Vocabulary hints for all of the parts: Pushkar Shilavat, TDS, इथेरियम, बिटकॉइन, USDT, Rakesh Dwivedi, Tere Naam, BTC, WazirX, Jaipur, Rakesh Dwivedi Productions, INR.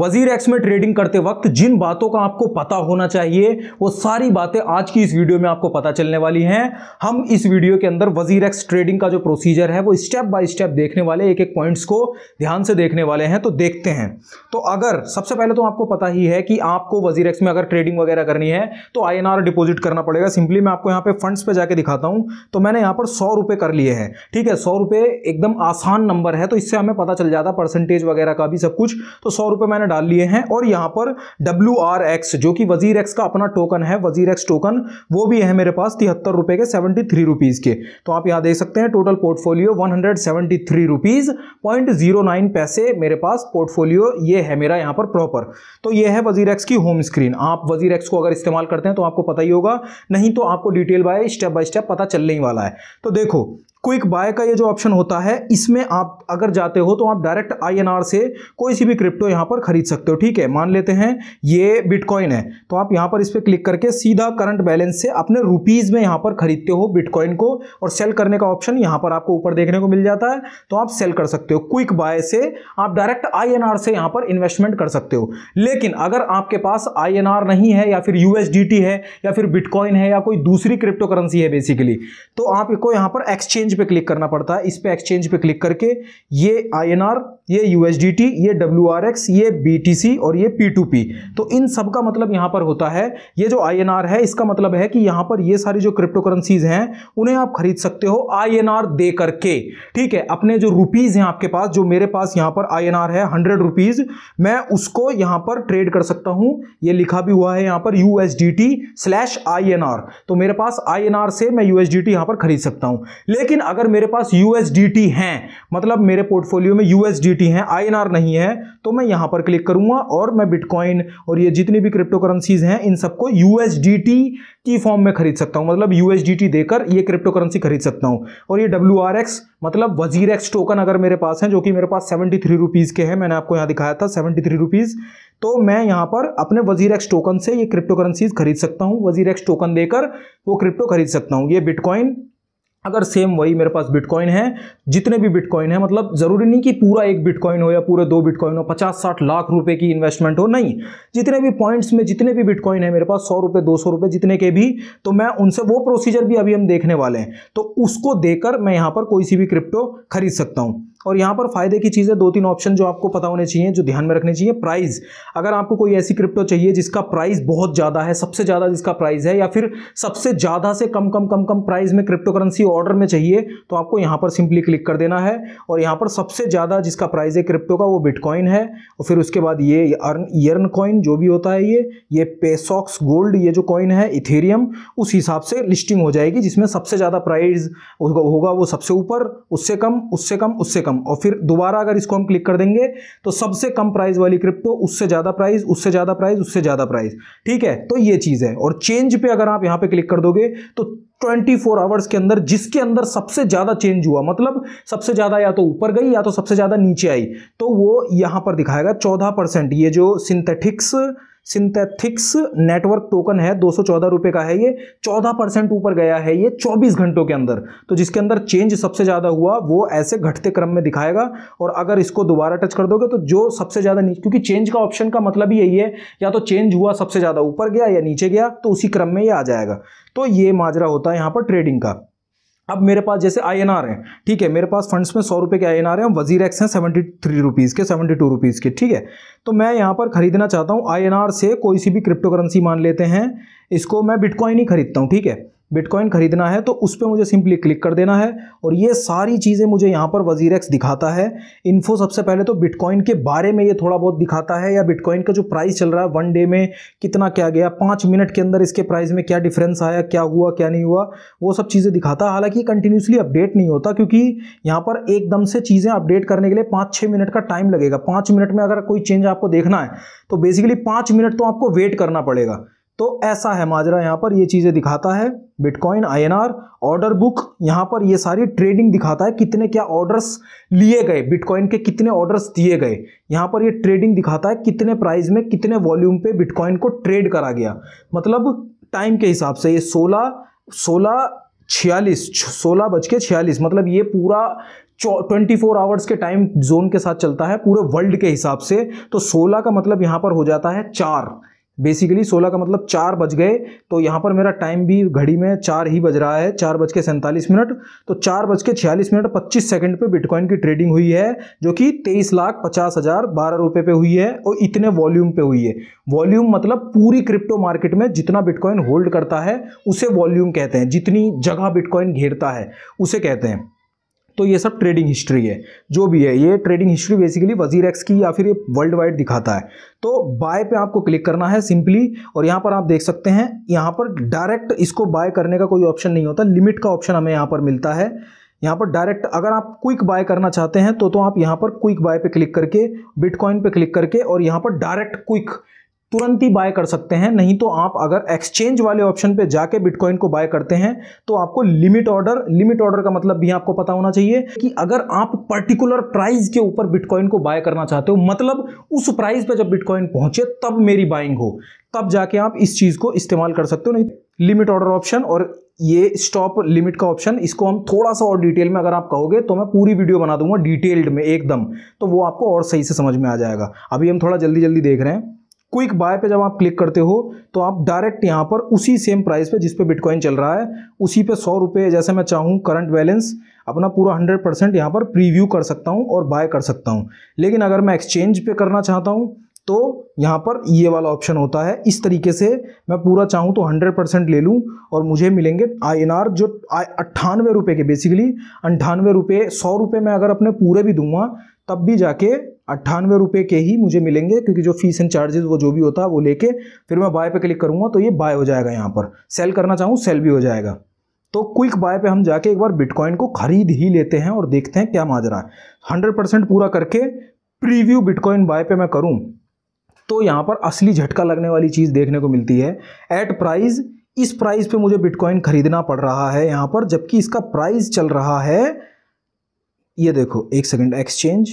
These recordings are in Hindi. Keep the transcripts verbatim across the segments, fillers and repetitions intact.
WazirX में ट्रेडिंग करते वक्त जिन बातों का आपको पता होना चाहिए वो सारी बातें आज की इस वीडियो में आपको पता चलने वाली हैं। हम इस वीडियो के अंदर WazirX ट्रेडिंग का जो प्रोसीजर है वो स्टेप बाय स्टेप देखने वाले, एक एक पॉइंट्स को ध्यान से देखने वाले हैं। तो देखते हैं। तो अगर सबसे पहले तो आपको पता ही है कि आपको WazirX में अगर ट्रेडिंग वगैरह करनी है तो आई एन आर डिपोजिट करना पड़ेगा। सिंपली मैं आपको यहाँ पे फंड्स पे जाके दिखाता हूँ। तो मैंने यहाँ पर सौ रुपये कर लिए हैं, ठीक है। सौ रुपये एकदम आसान नंबर है, तो इससे हमें पता चल जाता परसेंटेज वगैरह का भी सब कुछ। तो सौ रुपये मैंने डाल लिए हैं और यहाँ पर W R X जो कि WazirX का अपना टोकन है, WazirX टोकन, वो भी है मेरे पास तिहत्तर रुपये के, सेवेंटी थ्री रुपीज़ के। तो आप यहाँ देख सकते हैं total portfolio one hundred seventy three rupees point zero nine paise मेरे पास पोर्टफोलियो ये है मेरा यहाँ पर प्रॉपर। तो ये है WazirX की होम स्क्रीन। आप WazirX को अगर इस्तेमाल करते हैं तो आपको पता ही होगा, नहीं तो आपको detail by step by step पता चलने ही वाला है। तो देखो क्विक बाय का ये जो ऑप्शन होता है, इसमें आप अगर जाते हो तो आप डायरेक्ट आई एन आर से कोई सी भी क्रिप्टो यहाँ पर खरीद सकते हो, ठीक है। मान लेते हैं ये बिटकॉइन है, तो आप यहाँ पर इस पर क्लिक करके सीधा करंट बैलेंस से अपने रुपीज़ में यहाँ पर खरीदते हो बिटकॉइन को, और सेल करने का ऑप्शन यहाँ पर आपको ऊपर देखने को मिल जाता है। तो आप सेल कर सकते हो क्विक बाय से, आप डायरेक्ट आई एन आर से यहाँ पर इन्वेस्टमेंट कर सकते हो। लेकिन अगर आपके पास आई एन आर नहीं है या फिर यू एस डी टी है या फिर बिटकॉइन है या कोई दूसरी क्रिप्टो करेंसी है बेसिकली, तो आपको यहाँ पर एक्सचेंज पे क्लिक करना पड़ता है। इस पे एक्सचेंज पे क्लिक करके ये आई एन आर, ये यू एस डी टी, ये W R X, ये B T C और ये P टू P। तो इन सब का मतलब यहां पर होता है, ये जो आई एन आर है इसका मतलब है कि यहां पर ये सारी जो क्रिप्टो करेंसीज हैं उन्हें आप खरीद सकते हो आई एन आर दे करके, ठीक है। अपने जो रुपीज हैं आपके पास, जो मेरे पास यहां पर आई एन आर है हंड्रेड रुपीज, मैं उसको यहां पर ट्रेड कर सकता हूं। ये लिखा भी हुआ है यहां पर U S D T slash I N R. तो मेरे पास आई एन आर से मैं U S D T यहां पर खरीद सकता हूं। लेकिन अगर मेरे पास U S D T हैं, मतलब मेरे पोर्टफोलियो में U S D T हैं, आई एन आर नहीं है, तो मैं यहां पर क्लिक करूंगा और मैं बिटकॉइन और ये जितनी भी क्रिप्टो करेंसीज हैं इन सबको U S D T की फॉर्म में खरीद सकता हूं, मतलब U S D T देकर ये क्रिप्टो करेंसी खरीद सकता हूं। और ये W R X मतलब WazirX टोकन अगर मेरे पास है, जो कि मेरे पास सेवेंटी थ्री रुपीज़ के हैं, मैंने आपको यहाँ दिखाया था सेवेंटी थ्री रुपीज़, तो मैं यहाँ पर अपने WazirX टोकन से ये क्रिप्टो करेंसीज खरीद सकता हूँ। WazirX टोकन देकर वो क्रिप्टो खरीद सकता हूँ। ये बिटकॉइन, अगर सेम वही मेरे पास बिटकॉइन है, जितने भी बिटकॉइन है, मतलब ज़रूरी नहीं कि पूरा एक बिटकॉइन हो या पूरे दो बिटकॉइन हो, पचास साठ लाख रुपए की इन्वेस्टमेंट हो, नहीं, जितने भी पॉइंट्स में जितने भी बिटकॉइन है मेरे पास, सौ रुपये दो सौ रुपये जितने के भी, तो मैं उनसे वो प्रोसीजर भी अभी हम देखने वाले हैं। तो उसको देकर मैं यहाँ पर कोई सी भी क्रिप्टो खरीद सकता हूँ। और यहाँ पर फायदे की चीज़ें दो तीन ऑप्शन जो आपको पता होने चाहिए, जो ध्यान में रखने चाहिए। प्राइस, अगर आपको कोई ऐसी क्रिप्टो चाहिए जिसका प्राइस बहुत ज़्यादा है, सबसे ज़्यादा जिसका प्राइस है, या फिर सबसे ज़्यादा से कम कम कम कम प्राइस में क्रिप्टो करेंसी ऑर्डर में चाहिए, तो आपको यहाँ पर सिंपली क्लिक कर देना है। और यहाँ पर सबसे ज़्यादा जिसका प्राइस है क्रिप्टो का वो बिटकॉइन है, और फिर उसके बाद ये अर्न यर्न कॉइन जो भी होता है, ये ये पेसॉक्स गोल्ड, ये जो कॉइन है इथेरियम, उस हिसाब से लिस्टिंग हो जाएगी जिसमें सबसे ज़्यादा प्राइस होगा वो सबसे ऊपर, उससे कम उससे कम उससे कम। और फिर दोबारा अगर इसको हम क्लिक कर देंगे तो सबसे कम प्राइस वाली क्रिप्टो, उससे ज्यादा प्राइस, उससे ज्यादा प्राइस, उससे ज्यादा प्राइस, ठीक है। तो ये चीज है। और चेंज पे अगर आप यहां पे क्लिक कर दोगे तो चौबीस आवर्स के अंदर जिसके अंदर सबसे ज्यादा चेंज हुआ, मतलब सबसे ज्यादा या तो ऊपर गई या तो सबसे ज्यादा नीचे आई, तो वो यहां पर दिखाएगा चौदह परसेंट। ये जो सिंथेटिक्स सिंथेटिक्स नेटवर्क टोकन है, दो सौ चौदह रुपये का है, ये चौदह परसेंट ऊपर गया है ये चौबीस घंटों के अंदर। तो जिसके अंदर चेंज सबसे ज़्यादा हुआ वो ऐसे घटते क्रम में दिखाएगा। और अगर इसको दोबारा टच कर दोगे तो जो सबसे ज़्यादा नीचे, क्योंकि चेंज का ऑप्शन का मतलब ही यही है, या तो चेंज हुआ सबसे ज़्यादा ऊपर गया या नीचे गया, तो उसी क्रम में ये आ जाएगा। तो ये माजरा होता है यहाँ पर ट्रेडिंग का। अब मेरे पास जैसे आई एन आर है, ठीक है, मेरे पास फंड्स में सौ रुपये के आई एन आर हैं, WazirX हैं सेवेंटी थ्री रुपीज़ के, सेवेंटी टू रुपीज़ के, ठीक है। तो मैं यहाँ पर खरीदना चाहता हूँ आई एन आर से कोई सी भी क्रिप्टो करेंसी, मान लेते हैं इसको मैं बिटकॉइन ही खरीदता हूँ, ठीक है। बिटकॉइन खरीदना है तो उस पर मुझे सिंपली क्लिक कर देना है और ये सारी चीज़ें मुझे यहाँ पर WazirX दिखाता है। इन्फो सबसे पहले तो बिटकॉइन के बारे में ये थोड़ा बहुत दिखाता है, या बिटकॉइन का जो प्राइस चल रहा है वन डे में कितना क्या गया, पाँच मिनट के अंदर इसके प्राइस में क्या डिफरेंस आया, क्या हुआ क्या नहीं हुआ, वो सब चीज़ें दिखाता है। हालाँकि कंटिन्यूसली अपडेट नहीं होता, क्योंकि यहाँ पर एकदम से चीज़ें अपडेट करने के लिए पाँच छः मिनट का टाइम लगेगा। पाँच मिनट में अगर कोई चेंज आपको देखना है तो बेसिकली पाँच मिनट तो आपको वेट करना पड़ेगा। तो ऐसा है माजरा, यहाँ पर ये चीज़ें दिखाता है। बिटकॉइन, I N R, order book, यहाँ पर ये सारी ट्रेडिंग दिखाता है, कितने क्या ऑर्डर्स लिए गए, बिटकॉइन के कितने ऑर्डर्स दिए गए, यहाँ पर ये ट्रेडिंग दिखाता है कितने प्राइस में कितने वॉल्यूम पे बिटकॉइन को ट्रेड करा गया, मतलब टाइम के हिसाब से। ये सोलह सोलह छियालीस सोलह बज के छियालीस, मतलब ये पूरा चौबीस आवर्स के टाइम जोन के साथ चलता है पूरे वर्ल्ड के हिसाब से। तो सोलह का मतलब यहाँ पर हो जाता है चार, बेसिकली सोलह का मतलब चार बज गए। तो यहाँ पर मेरा टाइम भी घड़ी में चार ही बज रहा है, चार बज के सैंतालीस मिनट। तो चार बज के छियालीस मिनट पच्चीस सेकंड पे बिटकॉइन की ट्रेडिंग हुई है, जो कि तेईस लाख पचास हज़ार बारह रुपये पे हुई है और इतने वॉल्यूम पे हुई है। वॉल्यूम मतलब पूरी क्रिप्टो मार्केट में जितना बिटकॉइन होल्ड करता है उसे वॉल्यूम कहते हैं, जितनी जगह बिटकॉइन घेरता है उसे कहते हैं। तो ये सब ट्रेडिंग हिस्ट्री है, जो भी है ये ट्रेडिंग हिस्ट्री बेसिकली WazirX की या फिर ये वर्ल्ड वाइड दिखाता है। तो बाय पे आपको क्लिक करना है सिंपली, और यहाँ पर आप देख सकते हैं यहाँ पर डायरेक्ट इसको बाय करने का कोई ऑप्शन नहीं होता, लिमिट का ऑप्शन हमें यहाँ पर मिलता है। यहाँ पर डायरेक्ट अगर आप क्विक बाय करना चाहते हैं तो तो आप यहाँ पर क्विक बाय पे क्लिक करके बिटकॉइन पे क्लिक करके और यहाँ पर डायरेक्ट क्विक तुरंत ही बाय कर सकते हैं। नहीं तो आप अगर एक्सचेंज वाले ऑप्शन पे जाके बिटकॉइन को बाय करते हैं तो आपको लिमिट ऑर्डर, लिमिट ऑर्डर का मतलब भी आपको पता होना चाहिए कि अगर आप पर्टिकुलर प्राइस के ऊपर बिटकॉइन को बाय करना चाहते हो, मतलब उस प्राइस पे जब बिटकॉइन पहुंचे तब मेरी बाइंग हो, तब जाके आप इस चीज़ को इस्तेमाल कर सकते हो। नहीं लिमिट ऑर्डर ऑप्शन और ये स्टॉप लिमिट का ऑप्शन, इसको हम थोड़ा सा और डिटेल में अगर आप कहोगे तो मैं पूरी वीडियो बना दूंगा डिटेल्ड में एकदम, तो वो आपको और सही से समझ में आ जाएगा। अभी हम थोड़ा जल्दी जल्दी देख रहे हैं। क्विक बाय पे जब आप क्लिक करते हो तो आप डायरेक्ट यहाँ पर उसी सेम प्राइस पे जिस पे बिटकॉइन चल रहा है उसी पे सौ रुपये जैसे मैं चाहूँ करंट बैलेंस अपना पूरा हंड्रेड परसेंट यहाँ पर प्रीव्यू कर सकता हूँ और बाय कर सकता हूँ। लेकिन अगर मैं एक्सचेंज पे करना चाहता हूँ तो यहाँ पर ये वाला ऑप्शन होता है। इस तरीके से मैं पूरा चाहूँ तो हंड्रेड परसेंट ले लूँ और मुझे मिलेंगे आई एन आर जो अट्ठानवे रुपये के, बेसिकली अंठानवे रुपये, सौ रुपये मैं अगर अपने पूरे भी दूंगा तब भी जाके अट्ठानवे रुपये के ही मुझे मिलेंगे, क्योंकि जो फीस एंड चार्जेस वो जो भी होता है वो लेके फिर मैं बाय पे क्लिक करूँगा तो ये बाय हो जाएगा। यहाँ पर सेल करना चाहूँ सेल भी हो जाएगा। तो क्विक बाय पे हम जाके एक बार बिटकॉइन को खरीद ही लेते हैं और देखते हैं क्या माजरा है। हंड्रेड परसेंट पूरा करके प्रीव्यू बिटकॉइन बाय पे मैं करूँ तो यहाँ पर असली झटका लगने वाली चीज़ देखने को मिलती है। एट प्राइस, इस प्राइस पर मुझे बिटकॉइन खरीदना पड़ रहा है यहाँ पर, जबकि इसका प्राइस चल रहा है, ये देखो एक सेकेंड, एक्सचेंज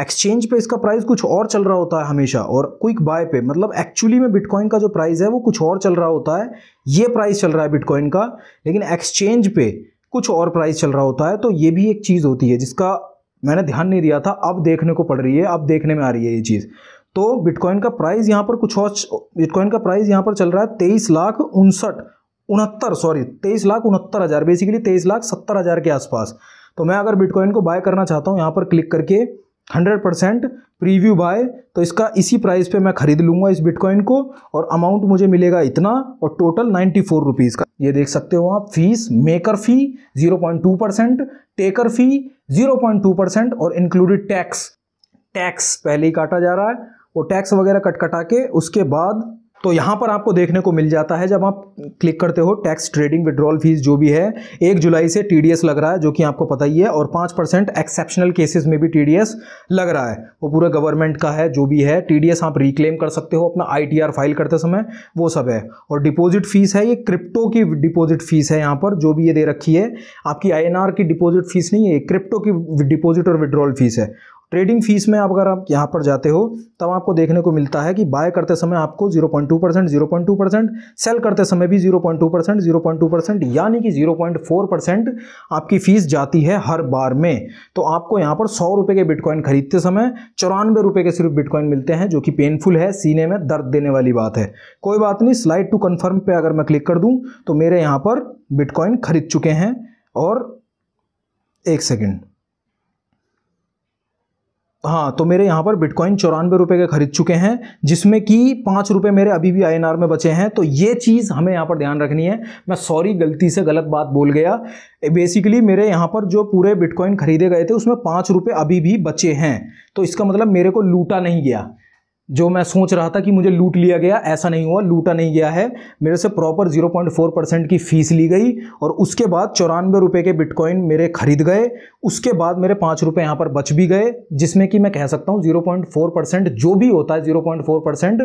एक्सचेंज पे इसका प्राइस कुछ और चल रहा होता है हमेशा, और क्विक बाय पे मतलब एक्चुअली में बिटकॉइन का जो प्राइस है वो कुछ और चल रहा होता है। ये प्राइस चल रहा है बिटकॉइन का, लेकिन एक्सचेंज पे कुछ और प्राइस चल रहा होता है। तो ये भी एक चीज़ होती है जिसका मैंने ध्यान नहीं दिया था, अब देखने को पड़ रही है, अब देखने में आ रही है ये चीज़। तो बिटकॉइन का प्राइस यहाँ पर कुछ और, बिटकॉइन का प्राइस यहाँ पर चल रहा है तेईस लाख उनसठ उनहत्तर सॉरी तेईस लाख उनहत्तर हज़ार बेसिकली तेईस लाख सत्तर हज़ार के आसपास। तो मैं अगर बिटकॉइन को बाय करना चाहता हूँ यहाँ पर क्लिक करके हंड्रेड परसेंट प्रीव्यू बाय, तो इसका इसी प्राइस पे मैं खरीद लूँगा इस बिटकॉइन को और अमाउंट मुझे मिलेगा इतना, और टोटल नाइन्टी फोर रुपीज़ का। ये देख सकते हो आप, fees maker fee zero point two percent, taker fee zero point two percent और इंक्लूडेड टैक्स, टैक्स पहले ही काटा जा रहा है, वो टैक्स वगैरह कट कटा के उसके बाद। तो यहाँ पर आपको देखने को मिल जाता है जब आप क्लिक करते हो टैक्स, ट्रेडिंग, विड्रॉल फीस जो भी है। एक जुलाई से टीडीएस लग रहा है जो कि आपको पता ही है, और पाँच परसेंट एक्सेप्शनल केसेस में भी टीडीएस लग रहा है, वो पूरा गवर्नमेंट का है जो भी है। टीडीएस आप रिक्लेम कर सकते हो अपना आईटीआर फाइल करते समय, वो सब है। और डिपॉजिट फीस है, ये क्रिप्टो की डिपॉजिट फीस है यहाँ पर जो भी ये दे रखी है, आपकी आईएनआर की डिपॉजिट फीस नहीं है, क्रिप्टो की डिपॉजिट और विड्रॉल फीस है। ट्रेडिंग फीस में आप अगर आप यहाँ पर जाते हो तब आपको देखने को मिलता है कि बाय करते समय आपको zero point two percent zero point two percent, sell करते समय भी zero point two percent zero point two percent, यानी कि ज़ीरो पॉइंट फोर परसेंट आपकी फीस जाती है हर बार में। तो आपको यहाँ पर सौ रुपये के बिटकॉइन खरीदते समय चौरानवे रुपये के सिर्फ बिटकॉइन मिलते हैं, जो कि पेनफुल है, सीने में दर्द देने वाली बात है। कोई बात नहीं, स्लाइड टू कन्फर्म पे अगर मैं क्लिक कर दूँ तो मेरे यहाँ पर बिटकॉइन खरीद चुके हैं। और एक सेकेंड, हाँ, तो मेरे यहाँ पर बिटकॉइन चौरानवे रुपये के खरीद चुके हैं, जिसमें कि पाँच रुपये मेरे अभी भी आईएनआर में बचे हैं। तो ये चीज़ हमें यहाँ पर ध्यान रखनी है। मैं सॉरी गलती से गलत बात बोल गया, बेसिकली मेरे यहाँ पर जो पूरे बिटकॉइन खरीदे गए थे उसमें पाँच रुपये अभी भी बचे हैं। तो इसका मतलब मेरे को लूटा नहीं गया, जो मैं सोच रहा था कि मुझे लूट लिया गया, ऐसा नहीं हुआ, लूटा नहीं गया है। मेरे से proper zero point four percent की फ़ीस ली गई और उसके बाद चौरानवे रुपये के बिटकॉइन मेरे खरीद गए। उसके बाद मेरे पाँच रुपये यहाँ पर बच भी गए, जिसमें कि मैं कह सकता हूँ ज़ीरो पॉइंट फोर परसेंट जो भी होता है ज़ीरो पॉइंट फोर परसेंट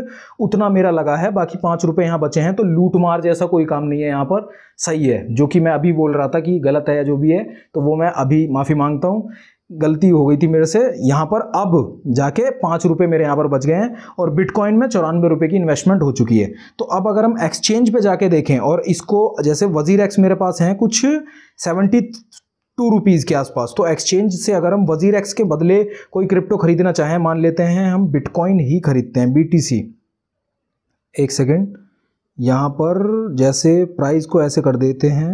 उतना मेरा लगा है, बाकी पाँच रुपये यहाँ बचे हैं। तो लूट मार जैसा कोई काम नहीं है यहाँ पर, सही है। जो कि मैं अभी बोल रहा था कि गलत है या जो भी है, तो वो मैं अभी माफ़ी मांगता हूँ, गलती हो गई थी मेरे से यहाँ पर। अब जाके पाँच रुपये मेरे यहाँ पर बच गए हैं और बिटकॉइन में चौरानवे रुपये की इन्वेस्टमेंट हो चुकी है। तो अब अगर हम एक्सचेंज पे जाके देखें और इसको, जैसे WazirX मेरे पास हैं कुछ सेवेंटी टू रुपीज़ के आसपास। तो एक्सचेंज से अगर हम WazirX के बदले कोई क्रिप्टो खरीदना चाहें, मान लेते हैं हम बिटकॉइन ही खरीदते हैं, बी टी सी। एक सेकेंड, यहाँ पर जैसे प्राइस को ऐसे कर देते हैं,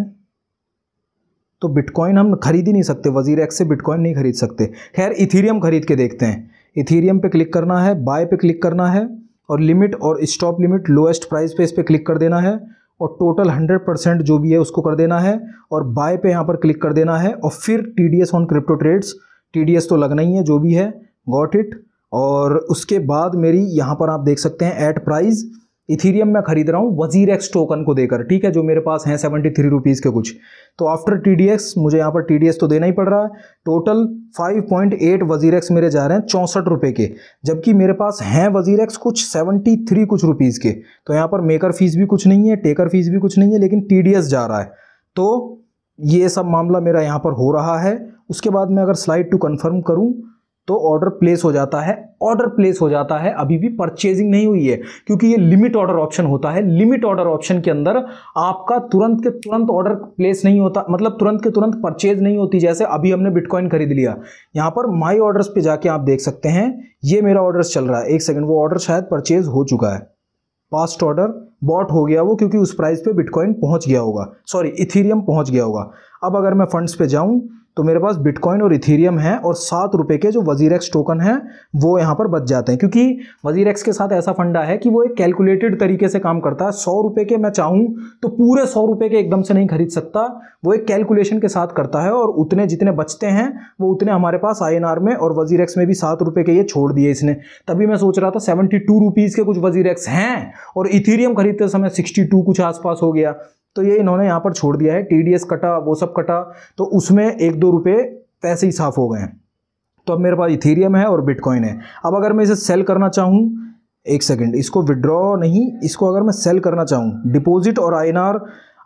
तो बिटकॉइन हम खरीद ही नहीं सकते, WazirX से बिटकॉइन नहीं खरीद सकते। खैर इथेरियम खरीद के देखते हैं। इथेरियम पे क्लिक करना है, बाय पे क्लिक करना है और लिमिट और स्टॉप लिमिट लोएस्ट प्राइस पे इस पे क्लिक कर देना है और टोटल हंड्रेड परसेंट जो भी है उसको कर देना है और बाय पे यहाँ पर क्लिक कर देना है और फिर T D S on crypto trades, T D S तो लगना ही है जो भी है, गॉट इट। और उसके बाद मेरी यहाँ पर आप देख सकते हैं एट प्राइस इथेरियम मैं खरीद रहा हूँ WazirX टोकन को देकर, ठीक है, जो मेरे पास हैं सेवेंटी थ्री रुपीज़ के कुछ। तो आफ्टर टी डी एस मुझे यहाँ पर टी डी एस तो देना ही पड़ रहा है, total five point eight WazirX मेरे जा रहे हैं चौंसठ रुपये के, जबकि मेरे पास हैं WazirX कुछ सेवेंटी थ्री कुछ रुपीज़ के। तो यहाँ पर मेकर फीस भी कुछ नहीं है, टेकर फीस भी कुछ नहीं है, लेकिन टी डी एस जा रहा है। तो ये सब मामला मेरा यहाँ पर हो रहा है। उसके बाद मैं अगर स्लाइड टू कन्फर्म करूँ तो ऑर्डर प्लेस हो जाता है, ऑर्डर प्लेस हो जाता है, अभी भी परचेजिंग नहीं हुई है, क्योंकि ये लिमिट ऑर्डर ऑप्शन होता है। लिमिट ऑर्डर ऑप्शन के अंदर आपका तुरंत के तुरंत ऑर्डर प्लेस नहीं होता, मतलब तुरंत के तुरंत परचेज नहीं होती। जैसे अभी हमने बिटकॉइन खरीद लिया, यहाँ पर माई ऑर्डर्स पे जाके आप देख सकते हैं ये मेरा ऑर्डर्स चल रहा है। एक सेकेंड, वो ऑर्डर शायद परचेज हो चुका है, पास्ट ऑर्डर बॉट हो गया वो, क्योंकि उस प्राइस पे बिटकॉइन पहुंच गया होगा, सॉरी इथेरियम पहुंच गया होगा। अब अगर मैं फंड्स पे जाऊं तो मेरे पास बिटकॉइन और इथेरियम है और सात रुपये के जो WazirX टोकन है वो यहाँ पर बच जाते हैं, क्योंकि WazirX के साथ ऐसा फंडा है कि वो एक कैलकुलेटेड तरीके से काम करता है। सौ रुपये के मैं चाहूँ तो पूरे सौ रुपये के एकदम से नहीं खरीद सकता, वो एक कैलकुलेशन के साथ करता है और उतने जितने बचते हैं वो उतने हमारे पास आई एन आर में और WazirX में भी सात रुपये के ये छोड़ दिए इसने। तभी मैं सोच रहा था सेवेंटी टू रुपीज़ के कुछ WazirX हैं और इथेरियम खरीदते समय सिक्सटी टू कुछ आसपास हो गया, तो ये इन्होंने यहाँ पर छोड़ दिया है। टी डी एस कटा, वो सब कटा, तो उसमें एक दो रुपये पैसे ही साफ हो गए हैं। तो अब मेरे पास इथेरियम है और बिटकॉइन है। अब अगर मैं इसे सेल करना चाहूँ, एक सेकंड, इसको विड्रॉ नहीं, इसको अगर मैं सेल करना चाहूँ, डिपॉजिट और आई एन आर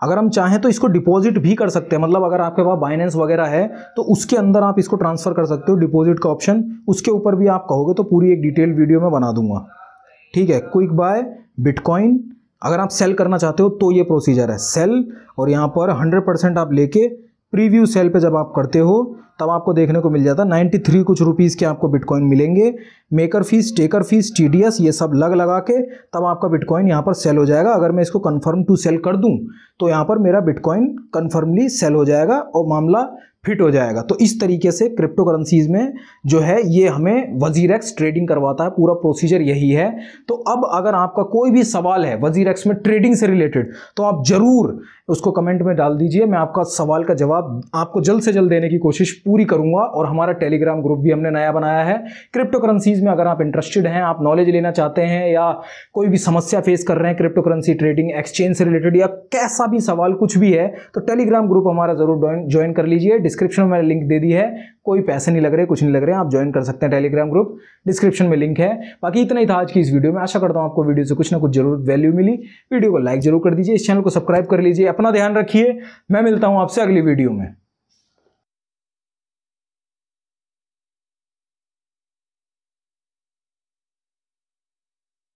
अगर हम चाहें तो इसको डिपॉजिट भी कर सकते हैं। मतलब अगर आपके पास बाइनेंस वगैरह है तो उसके अंदर आप इसको ट्रांसफ़र कर सकते हो, डिपॉजिट का ऑप्शन। उसके ऊपर भी आप कहोगे तो पूरी एक डिटेल वीडियो में बना दूंगा, ठीक है। क्विक बाय बिटकॉइन अगर आप सेल करना चाहते हो तो ये प्रोसीजर है, सेल, और यहाँ पर हंड्रेड परसेंट आप लेके प्रीव्यू सेल पे जब आप करते हो तब आपको देखने को मिल जाता है नाइन्टी थ्री कुछ रुपीस के आपको बिटकॉइन मिलेंगे। Maker fees, taker fees, T D S ये सब लग लगा के तब आपका बिटकॉइन यहाँ पर सेल हो जाएगा। अगर मैं इसको कन्फर्म टू सेल कर दूँ तो यहाँ पर मेरा बिटकॉइन कन्फर्मली सेल हो जाएगा और मामला फिट हो जाएगा। तो इस तरीके से क्रिप्टो करेंसीज़ में जो है ये हमें WazirX ट्रेडिंग करवाता है, पूरा प्रोसीजर यही है। तो अब अगर आपका कोई भी सवाल है WazirX में ट्रेडिंग से रिलेटेड तो आप ज़रूर उसको कमेंट में डाल दीजिए, मैं आपका सवाल का जवाब आपको जल्द से जल्द देने की कोशिश पूरी करूँगा। और हमारा टेलीग्राम ग्रुप भी हमने नया बनाया है क्रिप्टो करेंसीज़ में, अगर आप इंटरेस्टेड हैं, आप नॉलेज लेना चाहते हैं या कोई भी समस्या फेस कर रहे हैं क्रिप्टो करेंसी ट्रेडिंग एक्सचेंज से रिलेटेड या कैसा भी सवाल कुछ भी है, तो टेलीग्राम ग्रुप हमारा ज़रूर ज्वाइन कर लीजिए। डिस्क्रिप्शन में मैंने लिंक दे दी है, कोई पैसे नहीं लग रहे, कुछ नहीं लग रहे, आप ज्वाइन कर सकते हैं टेलीग्राम ग्रुप, डिस्क्रिप्शन में लिंक है। बाकी इतना ही था आज की इस वीडियो में, आशा करता हूं आपको वीडियो से कुछ ना कुछ जरूर वैल्यू मिली। वीडियो को लाइक जरूर कर दीजिए, इस चैनल को सब्सक्राइब कर लीजिए, अपना ध्यान रखिए, मैं मिलता हूं आपसे अगली वीडियो में।